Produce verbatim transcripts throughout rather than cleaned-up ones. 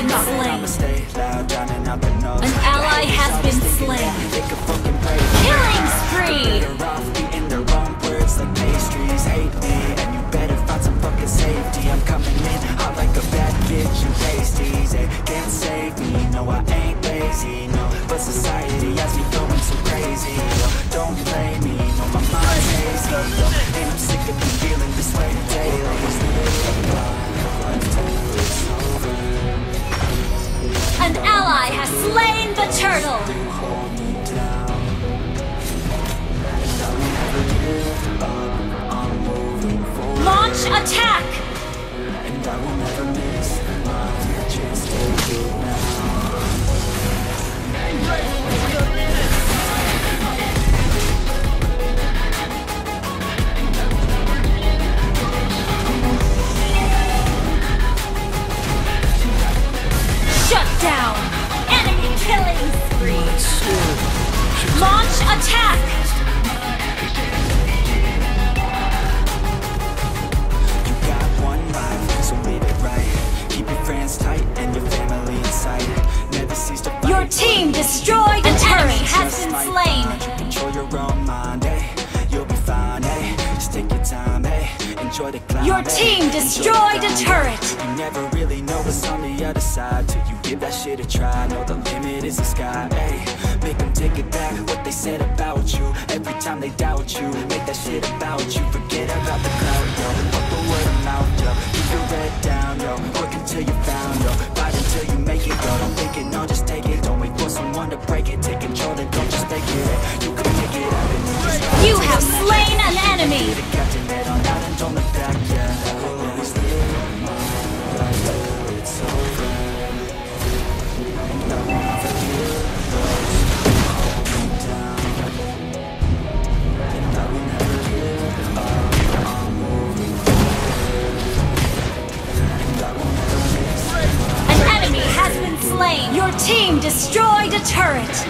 been slain. An ally has been slain. Killing spree! Society has me going so crazy. Don't blame me, no, my mind's hazy. And I'm sick of feeling this way daily. An ally has slain the turtle. Launch attack. And I will never miss my chance to do now. Shut down! Enemy killing spree! Launch attack! You got one life, so live it right. Keep your friends tight and your family in sight. Your team destroyed the turret has been slain. Control your own mind, you'll be fine, eh? Just take your time, eh? Enjoy the climb. Your team destroyed a turret. You never really know what's on the other side till you give that shit a try. Know the limit is the sky, eh? Make them take it back what they said about you. Every time they doubt you, make that shit about you. Forget about the cloud, yo. Fuck the word of mouth, yo. Keep your head down, yo. Work until you found, yo. Fight until you make it, yo. Don't think it, no, just take it. Don't wait for someone to break it. Take control, then don't just take it. You can pick it up. You have slain an enemy. Your team destroyed a turret.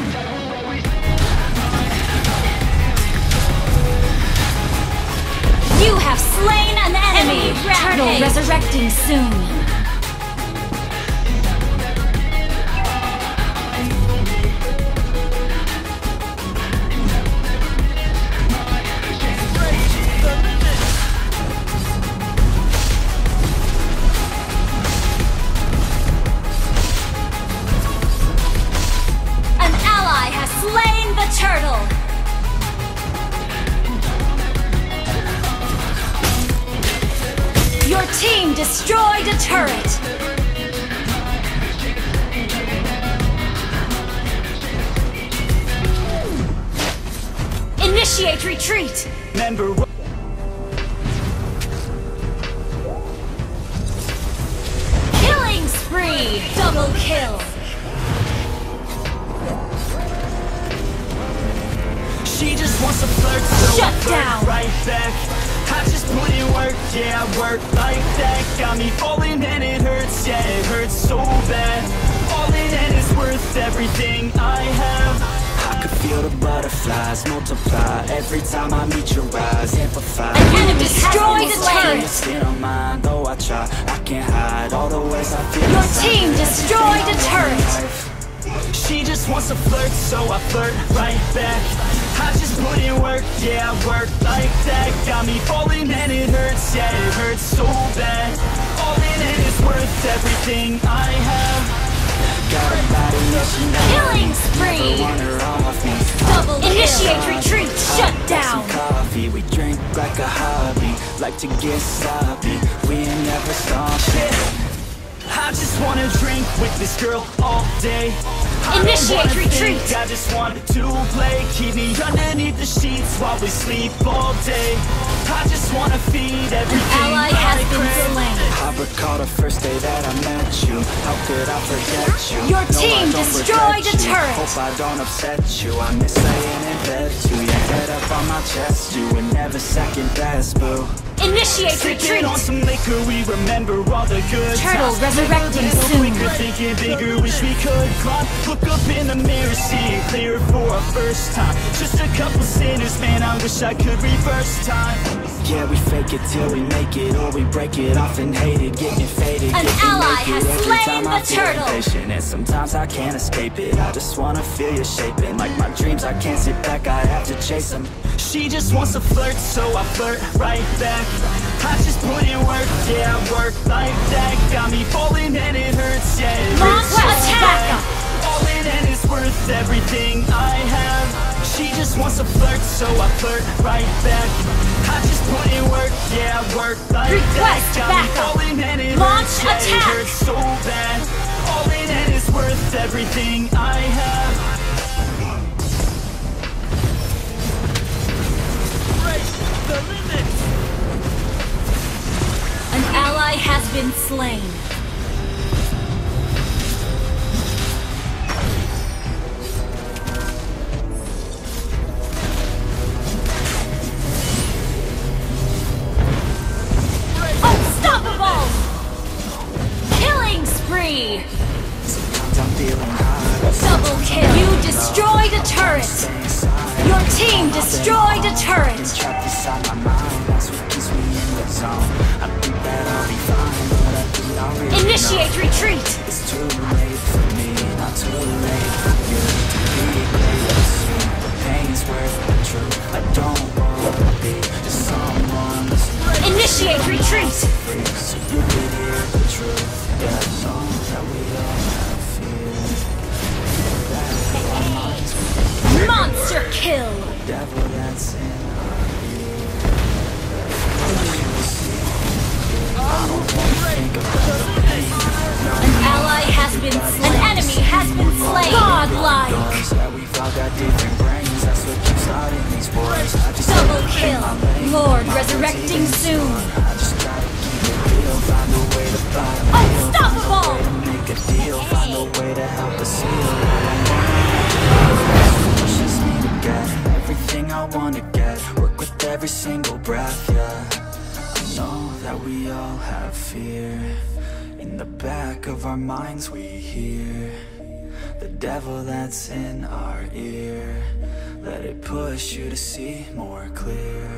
You have slain an enemy. enemy Turtle resurrecting soon. Team destroyed a turret. Initiate retreat. Member one. Killing spree. Double kill. She just wants to flirt, so shut down. Right back. I just put in work, yeah, I work like that. Got me falling and it hurts, yeah, it hurts so bad. Falling and it's worth everything I have. I could feel the butterflies multiply every time I meet your eyes, amplify. An enemy destroyed the turret. Still on mine, though I try, I can't hide all the ways I feel. Your team destroyed the turret. She just wants to flirt, so I flirt right back. I just put in work, yeah, I work like that. Got me falling and it hurts, yeah, it hurts so bad. All in it is worth everything I have. Got a body, yeah, she knows. Killing spree! Double kill. Initiate retreat, shut down! Coffee, we drink like a hobby. Like to get sloppy, we ain't never stopping. I just wanna drink with this girl all day. Initiate retreat. I just wanted to play. Keep me underneath the sheets while we sleep all day. I just wanna feed everything. An ally has been slain. I recall the first day that I met you. How could I forget you? Your team destroyed a turret. Hope I don't upset you. I miss laying in bed too. Your head up on my chest. You were never second best, boo. Initiate retreat. On some liquor, we remember all the good. Turtle resurrecting soon. Thinking bigger, wish we could climb. Look up in the mirror, see it clear for a first time. Just a couple sinners, man, I wish I could reverse time. Yeah, we fake it till we make it, or we break it off and hate it. Getting faded, An ally has slain the turtle. And sometimes I can't escape it. I just wanna feel you shaping. Like my dreams, I can't sit back, I have to chase them. She just wants to flirt, so I flirt right back. I just put in work, yeah, work like that. Got me falling and it hurts, yeah, it hurts. Mom, attack! All in and it's worth everything I have. She just wants to flirt, so I flirt right back. I just put in work, yeah, work like Request that. Got me falling and it Launch hurts, attack. Yeah, it hurts so bad. All in and it's worth everything I have. The limits. An ally has been slain. Unstoppable! Killing spree! Double kill! You destroyed a turret! Your team destroyed a turret! Initiate retreat! It's too late for me, not too late for you to be players. The pain's worth the truth. I don't want to be just someone that's Initiate retreat! So you can hear the truth. Yeah, I know that we all have fear. Monster kill! Devil that's in our An ally has been slain. An enemy has been slain. Godlike! Double kill! Lord resurrecting soon! Unstoppable! Find a way to help us heal. Get everything I wanna get, work with every single breath, yeah. I know that we all have fear. In the back of our minds we hear the devil that's in our ear. Let it push you to see more clear.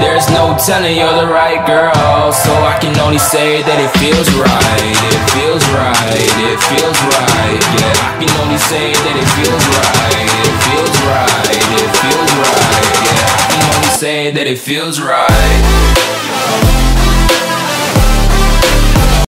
There's no telling you're the right girl, so I can only say that it feels right. It feels right, it feels right, yeah. I can only say that it feels right. It feels right, it feels right, yeah. I can only say that it feels right.